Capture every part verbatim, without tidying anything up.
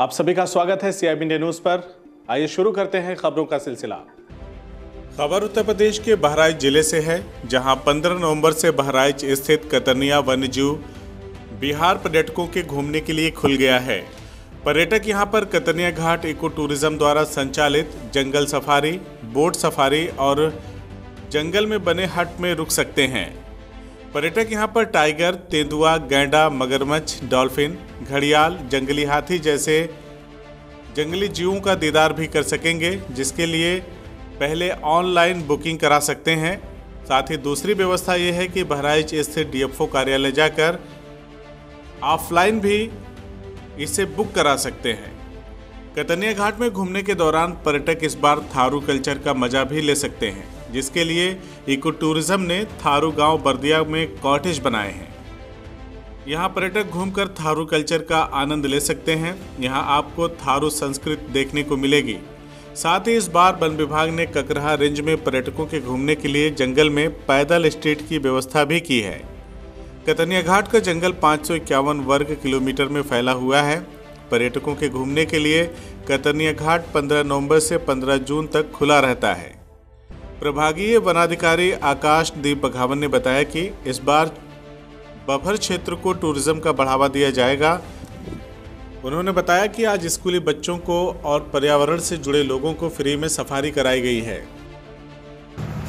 आप सभी का स्वागत है सीआईबी इंडिया न्यूज पर। आइए शुरू करते हैं खबरों का सिलसिला। खबर उत्तर प्रदेश के बहराइच जिले से है, जहां पंद्रह नवंबर से बहराइच स्थित कतनिया वन्यजीव बिहार पर्यटकों के घूमने के लिए खुल गया है। पर्यटक यहां पर कतनिया घाट इको टूरिज्म द्वारा संचालित जंगल सफारी, बोट सफारी और जंगल में बने हट में रुक सकते हैं। पर्यटक यहां पर टाइगर, तेंदुआ, गैंडा, मगरमच्छ, डॉल्फिन, घड़ियाल, जंगली हाथी जैसे जंगली जीवों का दीदार भी कर सकेंगे, जिसके लिए पहले ऑनलाइन बुकिंग करा सकते हैं। साथ ही दूसरी व्यवस्था यह है कि बहराइच स्थित डीएफओ कार्यालय जाकर ऑफलाइन भी इसे बुक करा सकते हैं। कतनिया घाट में घूमने के दौरान पर्यटक इस बार थारू कल्चर का मजा भी ले सकते हैं, जिसके लिए इको टूरिज्म ने थारू गांव बर्दिया में कॉटेज बनाए हैं। यहां पर्यटक घूमकर थारू कल्चर का आनंद ले सकते हैं। यहां आपको थारू संस्कृति देखने को मिलेगी। साथ ही इस बार वन विभाग ने ककरहा रेंज में पर्यटकों के घूमने के लिए जंगल में पैदल स्ट्रीट की व्यवस्था भी की है। कतनिया घाट का जंगल पाँच सौ इक्यावन वर्ग किलोमीटर में फैला हुआ है। पर्यटकों के घूमने के लिए कतनिया घाट पंद्रह नवम्बर से पंद्रह जून तक खुला रहता है। प्रभागीय वनाधिकारी आकाश दीप बघावन ने बताया कि इस बार बफर क्षेत्र को टूरिज्म का बढ़ावा दिया जाएगा। उन्होंने बताया कि आज स्कूली बच्चों को और पर्यावरण से जुड़े लोगों को फ्री में सफारी कराई गई है।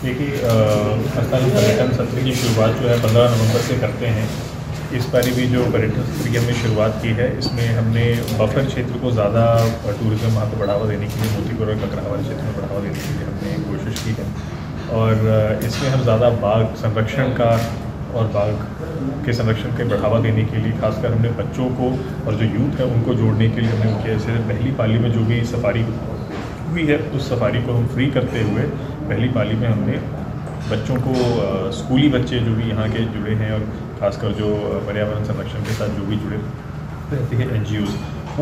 देखिए, असल पर्यटन सत्र की शुरुआत जो है पंद्रह नवंबर से करते हैं। इस बार भी जो पर्यटन सत्र की हमने शुरुआत की है, इसमें हमने बफर क्षेत्र को ज़्यादा टूरिज़्म वहाँ पर बढ़ावा देने के लिए, मोतीपुर और ककरहा वाले क्षेत्र में बढ़ावा देने के लिए हमने कोशिश की है। और इसमें हम ज़्यादा बाघ संरक्षण का और बाघ के संरक्षण के बढ़ावा देने के लिए खासकर हमने बच्चों को और जो यूथ है उनको जोड़ने के लिए हमने उनके ऐसे पहली पाली में जो भी सफारी हुई है उस सफारी को हम फ्री करते हुए पहली पाली में हमने बच्चों को, स्कूली बच्चे जो भी यहाँ के जुड़े हैं और खासकर जो पर्यावरण संरक्षण के साथ जो भी जुड़े रहते हैं एनजीओज़,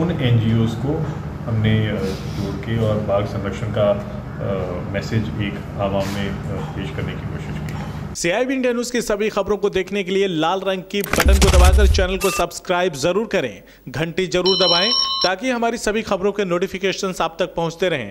उन एनजीओज़ को हमने जोड़ के और बाघ संरक्षण का मैसेज एक आवाम में पेश करने की कोशिश की। सीआईबी इंडिया न्यूज़ की सभी खबरों को देखने के लिए लाल रंग की बटन को दबाकर चैनल को सब्सक्राइब जरूर करें, घंटी जरूर दबाएं ताकि हमारी सभी खबरों के नोटिफिकेशन आप तक पहुँचते रहें।